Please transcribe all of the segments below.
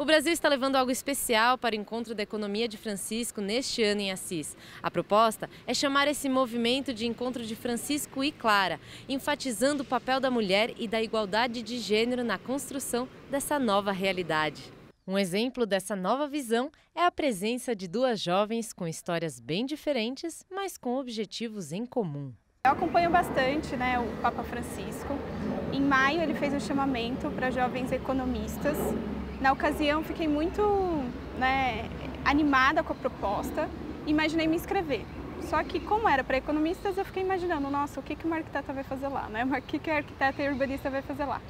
O Brasil está levando algo especial para o Encontro da Economia de Francisco neste ano em Assis. A proposta é chamar esse movimento de Encontro de Francisco e Clara, enfatizando o papel da mulher e da igualdade de gênero na construção dessa nova realidade. Um exemplo dessa nova visão é a presença de duas jovens com histórias bem diferentes, mas com objetivos em comum. Eu acompanho bastante, o Papa Francisco. Em maio ele fez um chamamento para jovens economistas. Na ocasião fiquei muito animada com a proposta e imaginei me inscrever. Só que como era para economistas, eu fiquei imaginando, nossa, o que que uma arquiteta vai fazer lá, O que que a arquiteta e a urbanista vai fazer lá?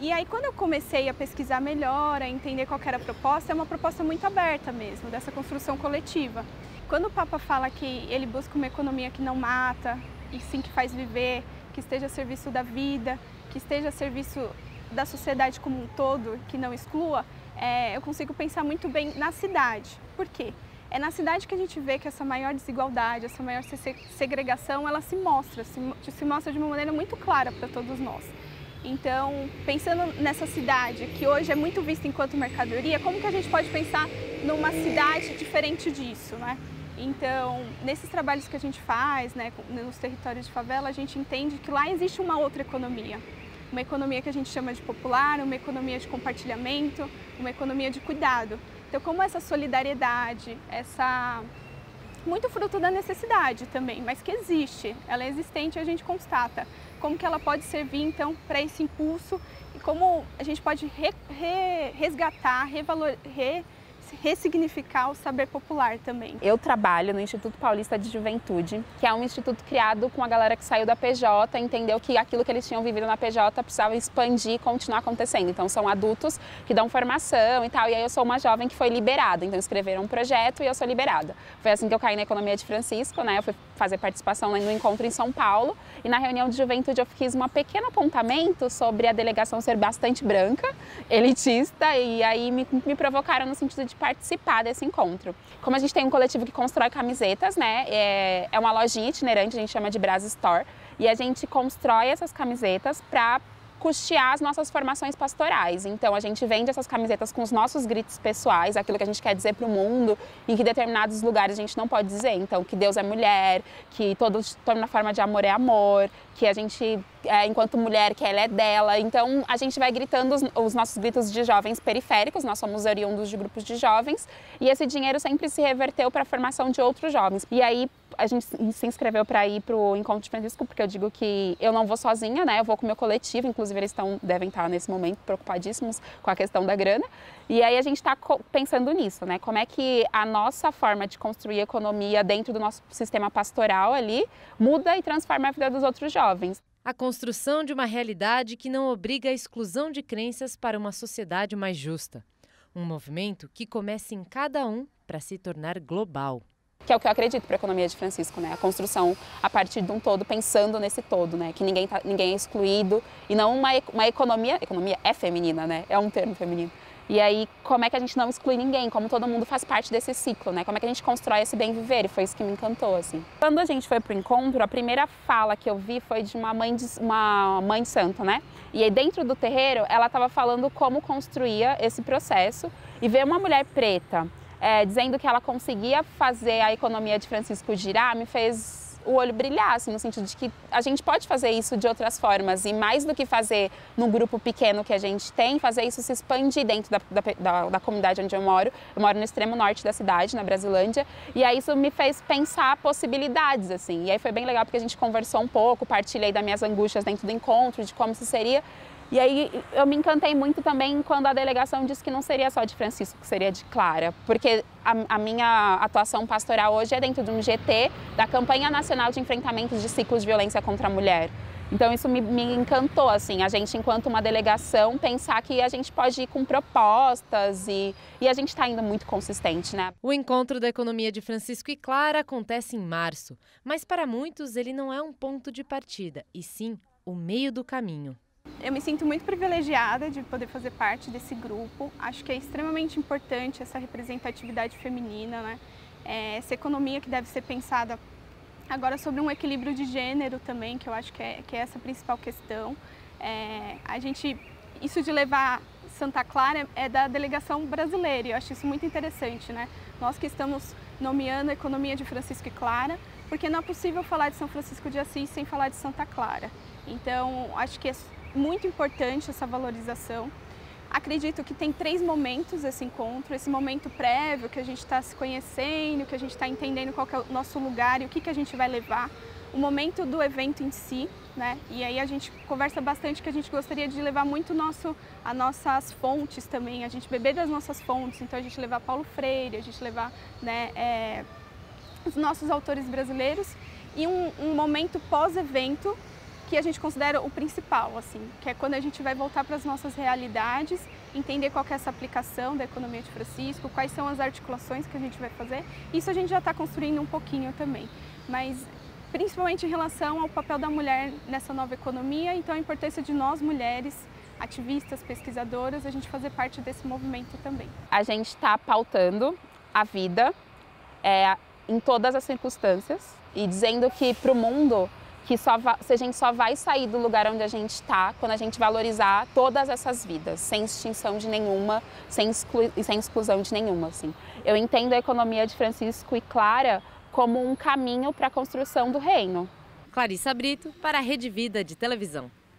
E aí quando eu comecei a pesquisar melhor, a entender qual que era a proposta, é uma proposta muito aberta mesmo, dessa construção coletiva. Quando o Papa fala que ele busca uma economia que não mata, e sim que faz viver, que esteja a serviço da vida, que esteja a serviço da sociedade como um todo, que não exclua, eu consigo pensar muito bem na cidade. Por quê? É na cidade que a gente vê que essa maior desigualdade, essa maior segregação, ela se mostra de uma maneira muito clara para todos nós. Então, pensando nessa cidade, que hoje é muito vista enquanto mercadoria, como que a gente pode pensar numa cidade diferente disso, Então, nesses trabalhos que a gente faz, nos territórios de favela, a gente entende que lá existe uma outra economia. Uma economia que a gente chama de popular, uma economia de compartilhamento, uma economia de cuidado. Então, como essa solidariedade, muito fruto da necessidade também, mas que existe, ela é existente e a gente constata. Como que ela pode servir, então, para esse impulso e como a gente pode resgatar, ressignificar o saber popular também. Eu trabalho no Instituto Paulista de Juventude, que é um instituto criado com a galera que saiu da PJ, entendeu que aquilo que eles tinham vivido na PJ precisava expandir e continuar acontecendo. Então são adultos que dão formação e tal, e aí eu sou uma jovem que foi liberada, então escreveram um projeto e eu sou liberada. Foi assim que eu caí na Economia de Francisco, Eu fui fazer participação no encontro em São Paulo e na reunião de juventude eu fiz um pequeno apontamento sobre a delegação ser bastante branca, elitista, e aí me provocaram no sentido de participar desse encontro. Como a gente tem um coletivo que constrói camisetas, é uma lojinha itinerante, a gente chama de Brás Store, e a gente constrói essas camisetas para custear as nossas formações pastorais. Então a gente vende essas camisetas com os nossos gritos pessoais, aquilo que a gente quer dizer para o mundo, em que determinados lugares a gente não pode dizer. Então que Deus é mulher, que toda forma de amor é amor, que a gente, enquanto mulher, que ela é dela. Então a gente vai gritando os nossos gritos de jovens periféricos, nós somos oriundos de grupos de jovens, e esse dinheiro sempre se reverteu para a formação de outros jovens. E aí a gente se inscreveu para ir para o Encontro de Francisco, porque eu digo que eu não vou sozinha, Eu vou com o meu coletivo, inclusive eles devem estar nesse momento preocupadíssimos com a questão da grana. E aí a gente está pensando nisso, Como é que a nossa forma de construir economia dentro do nosso sistema pastoral ali muda e transforma a vida dos outros jovens. A construção de uma realidade que não obriga a exclusão de crenças para uma sociedade mais justa. Um movimento que começa em cada um para se tornar global. Que é o que eu acredito para a Economia de Francisco, A construção a partir de um todo, pensando nesse todo, Que ninguém é excluído e não uma economia... Economia é feminina, É um termo feminino. E aí, como é que a gente não exclui ninguém? Como todo mundo faz parte desse ciclo, Como é que a gente constrói esse bem viver? E foi isso que me encantou, Quando a gente foi pro encontro, a primeira fala que eu vi foi de uma mãe de santo, E aí, dentro do terreiro, ela estava falando como construía esse processo e ver uma mulher preta dizendo que ela conseguia fazer a Economia de Francisco girar, me fez o olho brilhar, no sentido de que a gente pode fazer isso de outras formas e mais do que fazer num grupo pequeno que a gente tem, fazer isso se expandir dentro da comunidade onde eu moro. Eu moro no extremo norte da cidade, na Brasilândia, e aí isso me fez pensar possibilidades, E aí foi bem legal porque a gente conversou um pouco, partilhei das minhas angústias dentro do encontro, de como isso seria. E aí eu me encantei muito também quando a delegação disse que não seria só de Francisco, que seria de Clara, porque a minha atuação pastoral hoje é dentro de um GT da Campanha Nacional de Enfrentamento de Ciclos de Violência contra a Mulher. Então isso me encantou, a gente enquanto uma delegação pensar que a gente pode ir com propostas e a gente está ainda muito consistente, O Encontro da Economia de Francisco e Clara acontece em março, mas para muitos ele não é um ponto de partida, e sim o meio do caminho. Eu me sinto muito privilegiada de poder fazer parte desse grupo. Acho que é extremamente importante essa representatividade feminina, Essa economia que deve ser pensada agora sobre um equilíbrio de gênero também, que eu acho que é essa a principal questão. Isso de levar Santa Clara é da delegação brasileira, e eu acho isso muito interessante, né? Nós que estamos nomeando a economia de Francisco e Clara, porque não é possível falar de São Francisco de Assis sem falar de Santa Clara. Então, acho que é muito importante essa valorização. Acredito que tem três momentos esse encontro: esse momento prévio, que a gente está se conhecendo, que a gente está entendendo qual que é o nosso lugar e o que que a gente vai levar, o momento do evento em si, né? E aí a gente conversa bastante que a gente gostaria de levar muito as nossas fontes também, a gente beber das nossas fontes, então a gente levar Paulo Freire, a gente levar, né, os nossos autores brasileiros, e um momento pós-evento, que a gente considera o principal, assim, que é quando a gente vai voltar para as nossas realidades, entender qual que é essa aplicação da economia de Francisco, quais são as articulações que a gente vai fazer. Isso a gente já está construindo um pouquinho também, mas principalmente em relação ao papel da mulher nessa nova economia, então a importância de nós mulheres, ativistas, pesquisadoras, a gente fazer parte desse movimento também. A gente está pautando a vida em todas as circunstâncias e dizendo que para o mundo que a gente só vai sair do lugar onde a gente está quando a gente valorizar todas essas vidas, sem extinção de nenhuma, sem exclusão de nenhuma. Assim. Eu entendo a economia de Francisco e Clara como um caminho para a construção do reino. Clarissa Brito, para a Rede Vida de Televisão.